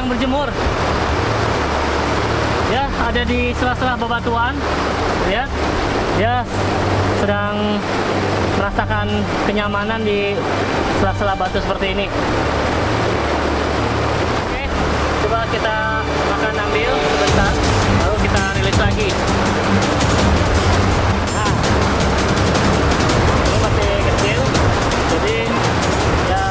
sedang berjemur. Ya, ada di sela-sela bebatuan. Lihat, dia sedang merasakan kenyamanan di sela-sela batu seperti ini. Oke, coba kita akan ambil sebentar, lalu kita rilis lagi. Nah, ini masih kecil, jadi ya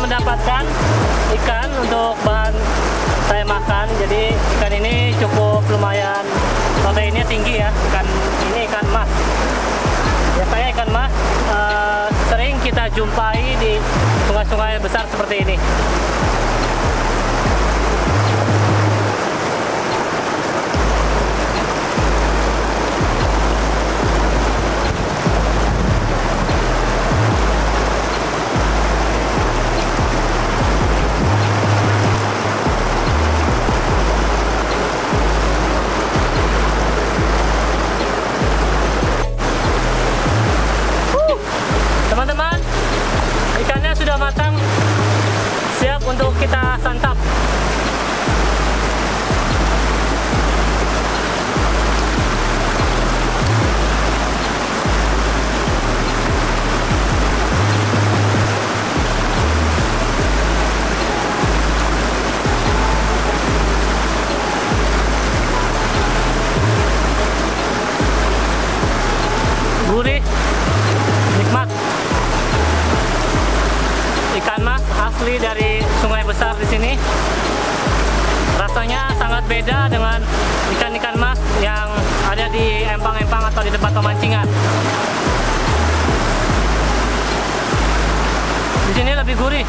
mendapatkan ikan untuk bahan saya makan. Jadi ikan ini cukup lumayan, proteinnya tinggi ya. Ikan ini ikan mas. Biasanya ikan mas sering kita jumpai di sungai-sungai besar seperti ini. Asli dari sungai besar di sini, rasanya sangat beda dengan ikan-ikan mas yang ada di empang-empang atau di tempat pemancingan. Di sini lebih gurih.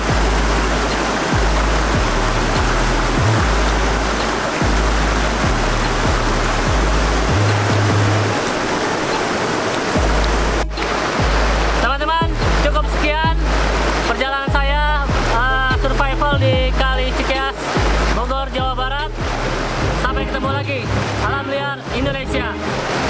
Teman-teman, cukup sekian perjalanan saya survival di Kali Cikeas, Bogor, Jawa Barat. Sampai ketemu lagi. Alam liar Indonesia.